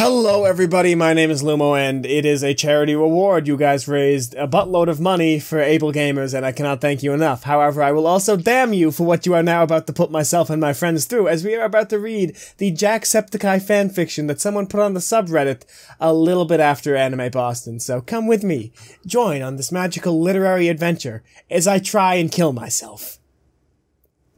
Hello everybody, my name is Lumo and it is a charity reward. You guys raised a buttload of money for Able Gamers and I cannot thank you enough. However, I will also damn you for what you are now about to put myself and my friends through as we are about to read the Jacksepticeye fanfiction that someone put on the subreddit a little bit after Anime Boston. So come with me, join on this magical literary adventure as I try and kill myself.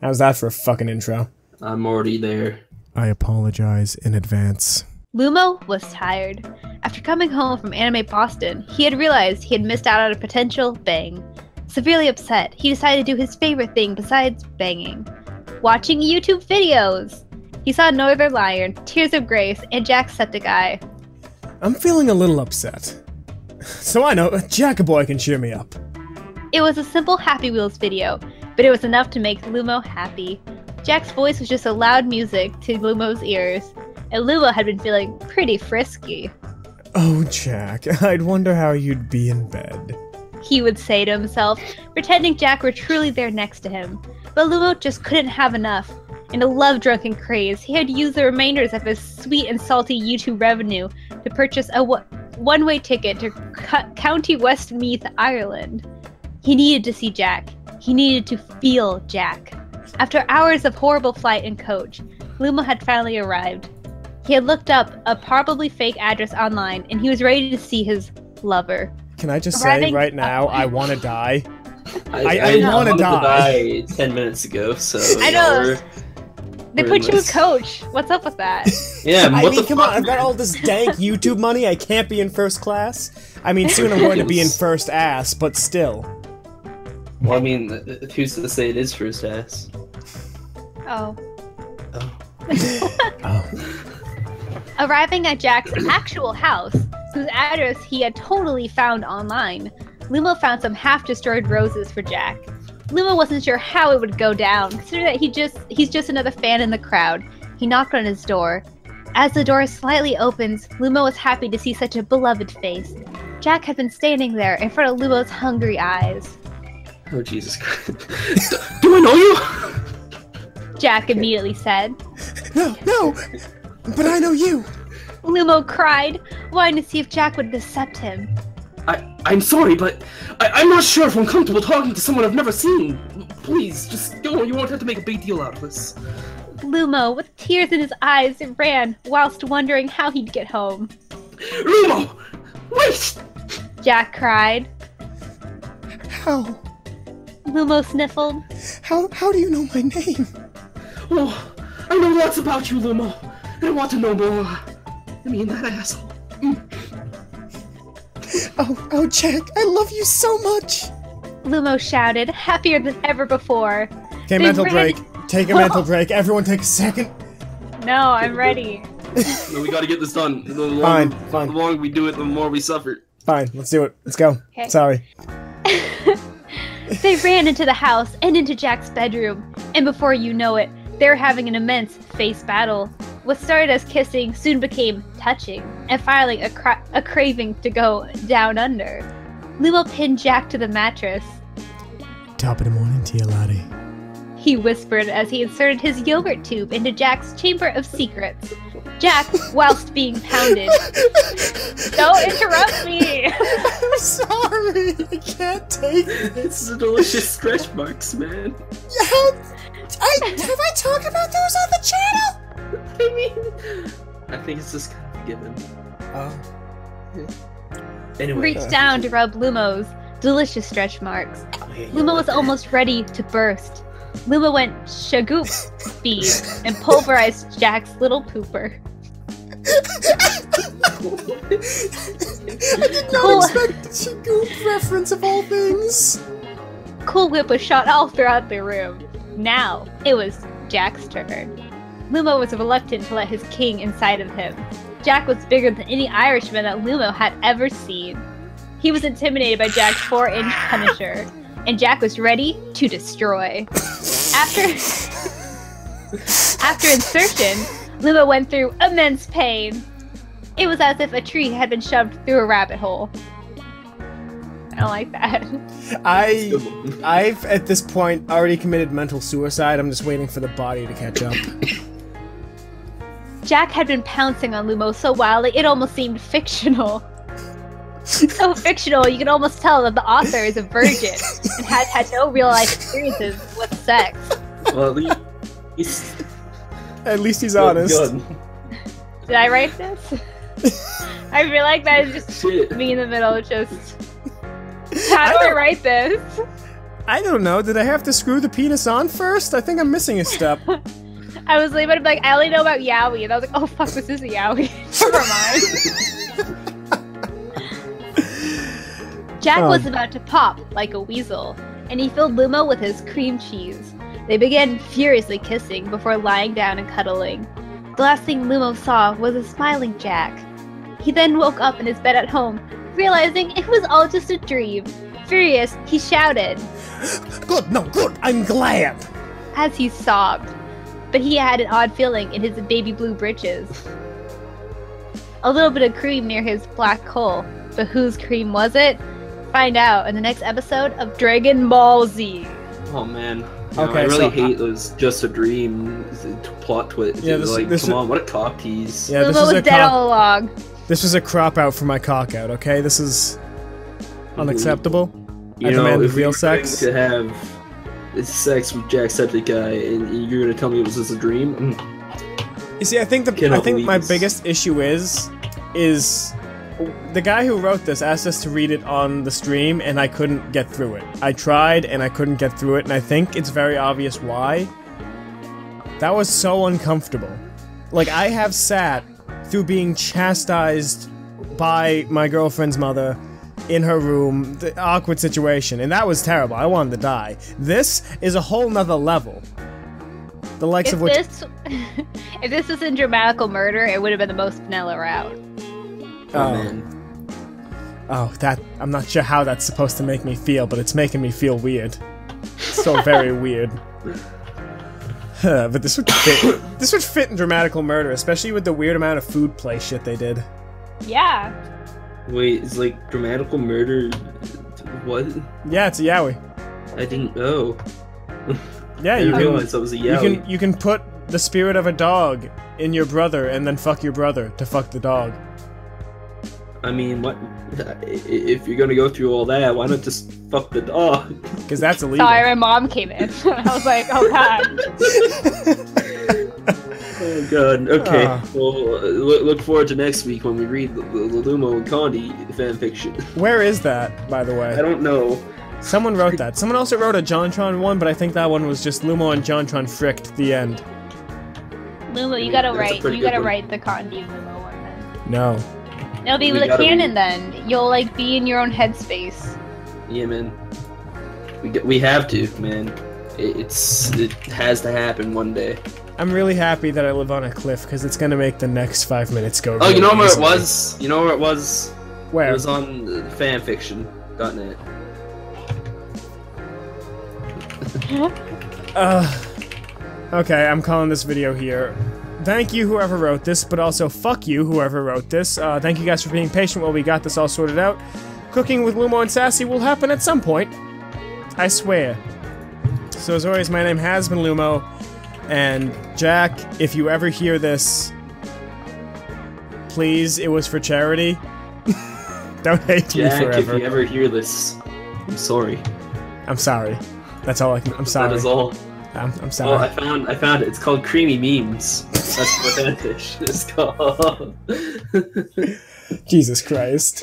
How's that for a fucking intro? I'm already there. I apologize in advance. Lumo was tired. After coming home from Anime Boston, he had realized he had missed out on a potential bang. Severely upset, he decided to do his favorite thing besides banging. Watching YouTube videos! He saw Northern Lion, Tears of Grace, and Jacksepticeye. I'm feeling a little upset. So I know, Jackaboy can cheer me up. It was a simple Happy Wheels video, but it was enough to make Lumo happy. Jack's voice was just a loud music to Lumo's ears. And Lumo had been feeling pretty frisky. Oh, Jack, I'd wonder how you'd be in bed, he would say to himself, pretending Jack were truly there next to him. But Lumo just couldn't have enough. In a love-drunken craze, he had used the remainders of his sweet and salty YouTube revenue to purchase a one-way ticket to County Westmeath, Ireland. He needed to see Jack. He needed to feel Jack. After hours of horrible flight and coach, Lumo had finally arrived. He had looked up a probably fake address online, and he was ready to see his lover. Can I just say right now, I want to die. I want to die 10 minutes ago, so... I know. They put you with coach. What's up with that? Yeah, I mean, come on, I've got all this dank YouTube money, I can't be in first class. I mean, soon I'm going to be in first ass, but still. Well, I mean, who's to say it is first ass? Oh. Oh. Oh. Arriving at Jack's actual house, whose address he had totally found online, Lumo found some half-destroyed roses for Jack. Lumo wasn't sure how it would go down, considering that he's just another fan in the crowd. He knocked on his door. As the door slightly opens, Lumo was happy to see such a beloved face. Jack had been standing there in front of Lumo's hungry eyes. Oh, Jesus Christ. Do I know you? Jack immediately said. No, no! But I know you! Lumo cried, wanting to see if Jack would accept him. I'm sorry, but I'm not sure if I'm comfortable talking to someone I've never seen. Please, just go, you won't have to make a big deal out of this. Lumo, with tears in his eyes, ran, whilst wondering how he'd get home. Lumo! Wait! Jack cried. How? Lumo sniffled. How do you know my name? Oh, I know lots about you, Lumo. I want to know more. I mean, that asshole. Oh, Jack, I love you so much! Lumo shouted, happier than ever before. Okay, mental break. Take a mental break. Everyone take a second. No, I'm ready. No, we gotta get this done. Fine. The longer we do it, the more we suffer. Fine, let's do it. Let's go. Okay. Sorry. They ran into the house and into Jack's bedroom, and before you know it, they're having an immense face battle. What started as kissing soon became touching, and finally a craving to go down under. Lumo pinned Jack to the mattress. Top of the morning to you, laddie, he whispered as he inserted his yogurt tube into Jack's chamber of secrets. Jack, whilst being pounded... Don't interrupt me! I'm sorry, I can't take this. This is a delicious stretch marks, man. Have I talked about those on the channel? I mean, I think it's just kind of given. Anyway. Reached down to rub Lumo's delicious stretch marks. Lumo was almost ready to burst. Lumo went shagoop speed and pulverized Jack's little pooper. I did not expect the shagoop reference of all things. Cool Whip was shot all throughout the room. Now it was Jack's turn. Lumo was reluctant to let his king inside of him. Jack was bigger than any Irishman that Lumo had ever seen. He was intimidated by Jack's 4-inch Punisher, and Jack was ready to destroy. After insertion, Lumo went through immense pain. It was as if a tree had been shoved through a rabbit hole. I don't like that. I've at this point already committed mental suicide. I'm just waiting for the body to catch up. Jack had been pouncing on Lumo so wildly, it almost seemed fictional. So fictional, you can almost tell that the author is a virgin and has had no real-life experiences with sex. Well, at least he's honest. God. Did I write this? I feel like that is just me in the middle, just... How do I write this? I don't know. Did I have to screw the penis on first? I think I'm missing a step. I was leaving, like, I only know about yaoi, and I was like, oh fuck, this is a yaoi. Never mind. Jack was about to pop, like a weasel, and he filled Lumo with his cream cheese. They began furiously kissing before lying down and cuddling. The last thing Lumo saw was a smiling Jack. He then woke up in his bed at home, realizing it was all just a dream. Furious, he shouted, "Good, no, good, I'm glad!" as he sobbed. But he had an odd feeling in his baby blue britches. A little bit of cream near his black hole, but whose cream was it? Find out in the next episode of Dragon Ball Z. Oh man, I really hate those just a dream plot twists. Yeah, come on, what a cock tease. Yeah, Lumo was dead all along. This was a crop out for my cock out, okay? This is unacceptable. You know, if we were going to have... It's sex with Jacksepticeye, and you're gonna tell me it was just a dream? You see, I think my biggest issue is the guy who wrote this asked us to read it on the stream, and I couldn't get through it. I tried, and I couldn't get through it, and I think it's very obvious why. That was so uncomfortable. Like, I have sat through being chastised by my girlfriend's mother in her room, the awkward situation, and that was terrible. I wanted to die. This is a whole nother level. The likes of which... if this was in Dramatical Murder, it would have been the most vanilla route. Oh, I'm not sure how that's supposed to make me feel, but it's making me feel weird. So very weird. But this would fit. This would fit in Dramatical Murder, especially with the weird amount of food play shit they did. Yeah. Wait, it's like Dramatical Murder. What? Yeah, it's a yaoi. I didn't know. Yeah, you realized it was a yaoi. You can put the spirit of a dog in your brother and then fuck your brother to fuck the dog. I mean, what? If you're gonna go through all that, why not just fuck the dog? Because that's illegal. Sorry, my mom came in. I was like, oh god. Oh god, okay. Well, look forward to next week when we read the Lumo and Condi fanfiction. Where is that, by the way? I don't know. Someone wrote that. Someone also wrote a JonTron one, but I think that one was just Lumo and JonTron fricked the end. Lumo, you gotta write the Condi Lumo one then. No. It'll be the canon then. You'll, like, be in your own headspace. Yeah, man. We have to, man. It has to happen one day. I'm really happy that I live on a cliff, because it's going to make the next 5 minutes go really you know where easily. It was? You know where it was? Where? It was on fanfiction.net. Okay, I'm calling this video here. Thank you, whoever wrote this, but also fuck you, whoever wrote this. Thank you guys for being patient while we got this all sorted out. Cooking with Lumo and Sassy will happen at some point. I swear. So as always, my name has been Lumo. And Jack, if you ever hear this, please, it was for charity. Don't hate me forever. Jack, if you ever hear this, I'm sorry. I'm sorry. That's all I can. I'm sorry. That is all. I'm sorry. Oh, I found it. It's called Creamy Memes. That's what that is. It's called. Jesus Christ.